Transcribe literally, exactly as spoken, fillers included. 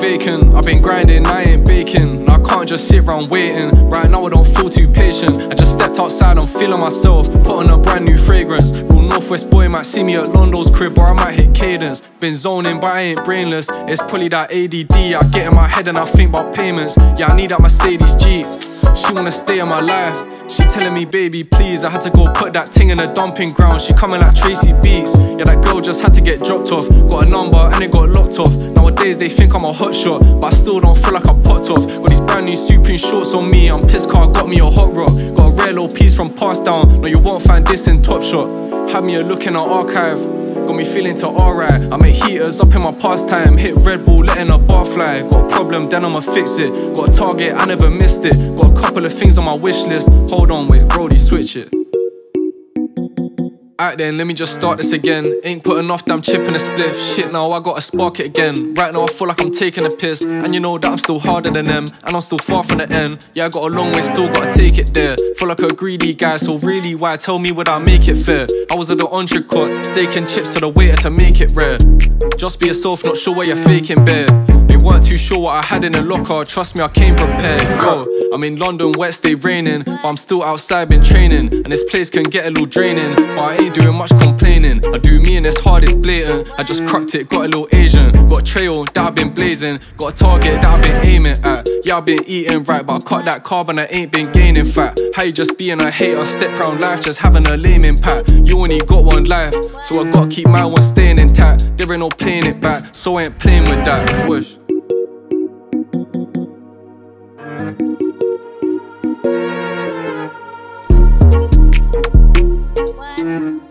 vacant. I've been grinding, I ain't baking. I can't just sit round waiting. Right now I don't feel too patient. I just stepped outside, I'm feeling myself, put on a brand new fragrance. Real Northwest boy might see me at Londo's crib, or I might hit cadence. Been zoning but I ain't brainless. It's probably that A D D, I get in my head and I think about payments. Yeah, I need that Mercedes Jeep, she wanna stay in my life. She telling me, baby, please. I had to go put that thing in the dumping ground. She coming like Tracy Beats. Yeah, that girl just had to get dropped off. Got a number and it got locked off. Nowadays they think I'm a hotshot, but I still don't feel like I popped off. Got these brand new Supreme shorts on me. I'm pissed car got me a hot rod. Got a rare little piece from Pass Down. No, you won't find this in Top Shot. Had me a look in her archive. Got me feeling to alright. I make heaters up in my pastime. Hit Red Bull, letting a bar fly. Got a problem, then I'ma fix it. Got a target, I never missed it. Got a couple of things on my wish list. Hold on, wait, Brody, switch it. Alright then, let me just start this again. Ain't put enough damn chip in a spliff. Shit, now I gotta spark it again. Right now I feel like I'm taking a piss, and you know that I'm still harder than them, and I'm still far from the end. Yeah, I got a long way, still gotta take it there. Feel like a greedy guy, so really why? Tell me, would I make it fair? I was at the entrecote, steak and chips to the waiter to make it rare. Just be yourself, not sure what you're faking, bear. They weren't too sure what I had in the locker. Trust me, I came prepared. Yo, I'm in London, wet, stay raining, but I'm still outside, been training, and this place can get a little draining, but I ain't doing much complaining. I do me and it's hard, it's blatant. I just cracked it, got a little Asian. Got a trail that I've been blazing, got a target that I've been aiming at. Yeah, I've been eating right, but I cut that carb and I ain't been gaining fat. How you just being a hater, step round life, just having a lame impact. You only got one life, so I gotta keep my one staying intact. There ain't no playing it back, so I ain't playing with that. Wish. Thank you.